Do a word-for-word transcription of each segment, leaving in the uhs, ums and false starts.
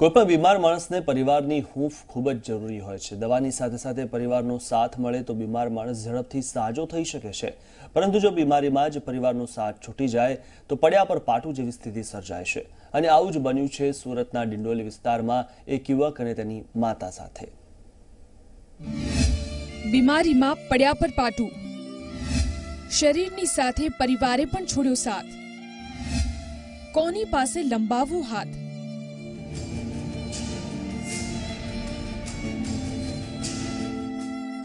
કોઈપણ બીમાર માણસને પરિવારની હૂંફ ખૂબ જ જરૂરી હોય છે. દવાની સાથે સાથે પરિવારનો સાથ મળે તો બીમાર માણસ ઝડપથી સાજો થઈ શકે છે. પરંતુ જો બીમારીમાં જ પરિવારનો સાથ છૂટી જાય તો પડ્યા પર પાટું જેવી સ્થિતિ સર્જાય છે. અને આવું જ બન્યું છે સુરતના ડિંડોલી વિસ્તારમાં એક યુવક અને તેની માતા સાથે. બીમારીમાં પડ્યા પર પાટું, શરીરની સાથે પરિવારે પણ છોડ્યો સાથ. કોની પાસે લંબાવો હાથ?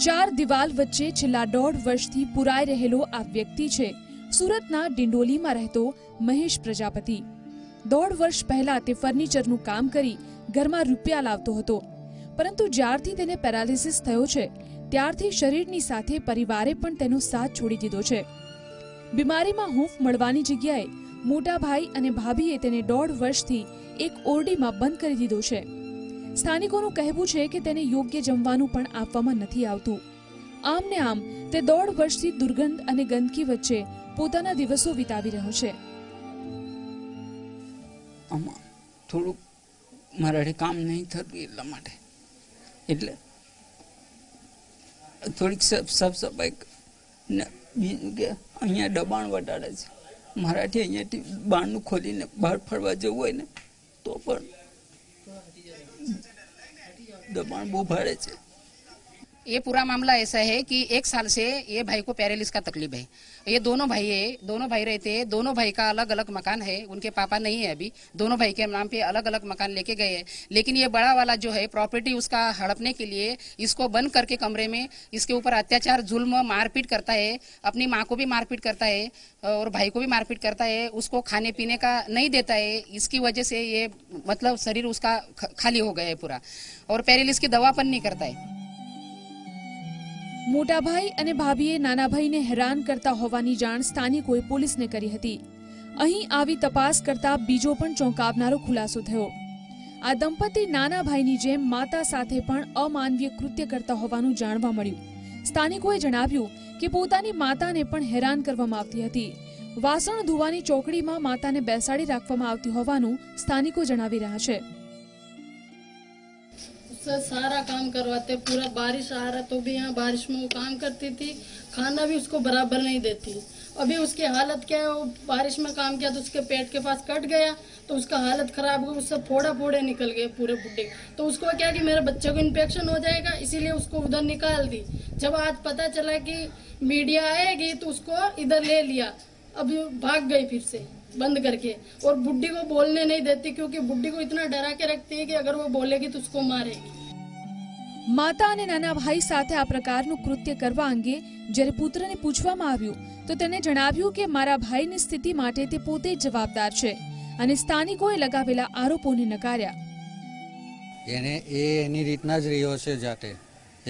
ચાર દિવાલ વચ્ચે છેલ્લા દોઢ વર્ષથી પુરાઈ રહેલો આ વ્યક્તિ છે સુરતના ડિંડોલીમાં રહેતો મહેશ પ્રજાપતિ. દોઢ વર્ષ પહેલા તે ફર્નિચરનું કામ કરી ઘરમાં રૂપિયા લાવતો હતો, પરંતુ જ્યારથી તેને પેરાલિસિસ થયો છે ત્યારથી શરીરની સાથે પરિવારે પણ તેનો સાથ છોડી દીધો છે. બીમારીમાં હૂંફ મળવાની જગ્યાએ મોટા ભાઈ અને ભાભીએ તેને દોઢ વર્ષથી એક ઓરડીમાં બંધ કરી દીધો છે. સ્થાનિકોનું કહેવું છે કે તેને યોગ્ય જમવાનું પણ આપવામાં નથી આવતું. આમ ને આમ તે દોઢ વર્ષથી દુર્ગંધ અને ગંદકી વચ્ચે પોતાના દિવસો વિતાવી રહ્યો છે. આમાં થોડુંક મારાથી કામ નહીં થતું એટલા માટે, એટલે થોડીક સાફ સફાઈ ને બીજું કે અહીંયા દબાણ વધારે છે. મારાથી અહીંયાથી બહારનું ખોલીને બહાર ફરવા જવું હોય ને તો પણ दबाव बहुत भारी है. ये पूरा मामला ऐसा है कि एक साल से ये भाई को पैरालिसिस का तकलीफ है. ये दोनों भाई है, दोनों भाई रहते हैं, दोनों भाई का अलग अलग मकान है. उनके पापा नहीं है अभी, दोनों भाई के नाम पे अलग अलग मकान लेके गए हैं. लेकिन ये बड़ा वाला जो है प्रॉपर्टी उसका हड़पने के लिए इसको बंद करके कमरे में इसके ऊपर अत्याचार, जुल्म, मारपीट करता है. अपनी माँ को भी मारपीट करता है और भाई को भी मारपीट करता है. उसको खाने पीने का नहीं देता है. इसकी वजह से ये मतलब शरीर उसका खाली हो गया है पूरा, और पैरालिसिस की दवा पर नहीं करता है. मोटा भाई अने भाभीए नाना भाईने हैरान करता होवानी जाण स्थानिकोए पोलीसने करी हती. अहीं आवी तपास करता बीजो पण चौंकावनारो खुलासो थयो. आ दंपती नाना भाईनी जेम माता साथे पण अमानवीय कृत्य करता होवानुं जाणवा मळ्युं. स्थानिकोए जणाव्युं के पोतानी माताने पण हैरान करवामां आवती हती. वासण धोवानी चौकड़ीमां माताने बेसाडी राखवामां आवती होवानुं स्थानिको जणावी रह्या छे. सर सारा काम करवाते, पूरा बारिश आ रहा तो भी यहाँ बारिश में वो काम करती थी. खाना भी उसको बराबर नहीं देती. अभी उसकी हालत क्या है, वो बारिश में काम किया तो उसके पेट के पास कट गया, तो उसका हालत खराब हो गई. उससे फोड़ा फोड़े निकल गए पूरे बुड्ढे. तो उसको क्या कि मेरे बच्चे को इन्फेक्शन हो जाएगा, इसीलिए उसको उधर निकाल दी. जब आज पता चला कि मीडिया आएगी तो उसको इधर ले लिया. अभी भाग गई फिर से बंद करके, और बुड्ढी को बोलने नहीं देती क्योंकि बुड्ढी को इतना डरा के रखती है कि अगर वो बोलेगी तो उसको मारेगी. माता અને નાના ભાઈ સાથે આ પ્રકારનું કૃત્ય કરવા અંગે જ્યારે પુત્રને પૂછવામાં આવ્યું તો તેને જણાવ્યું કે મારા ભાઈની સ્થિતિ માટે તે પોતે જ જવાબદાર છે, અને સ્થાનિકોએ લગાવેલા આરોપોને નકાર્યા. એને એ એની રીતના જ રહ્યો છે જાતે.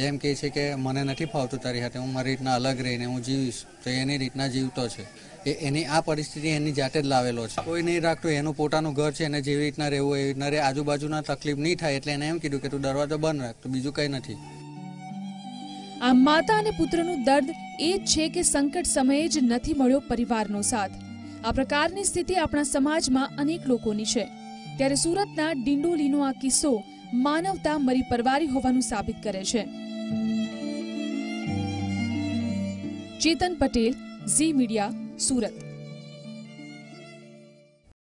એમ કહે છે કે મને નથી ફાવતું તારી સાથે, હું મારી રીતના અલગ રહીને હું જીવીશ, તો એની રીતના જીવતો છે. એ એની આ પરિસ્થિતિ એની જાતે જ લાવેલો છે. કોઈ નહીં રાખતો, એનું પોતાનું ઘર છે, એને જેવી રીતના રહેવું એવી રીતના રહે. આજુબાજુના તકલીફ નહીં થાય એટલે એને એમ કીધું કે તું દરવાજો બંધ રાખ, તો બીજું કંઈ નથી. આ માતા અને પુત્રનું દર્દ એ જ છે કે સંકટ સમયે જ નથી મળ્યો પરિવારનો સાથ. આ પ્રકારની સ્થિતિ આપણા સમાજમાં અનેક લોકોની છે, ત્યારે સુરતના ડિંડોલીનો આ કિસ્સો માનવતા મરી પરવારી હોવાનું સાબિત કરે છે. Chetan Patel, Zee Media, Surat.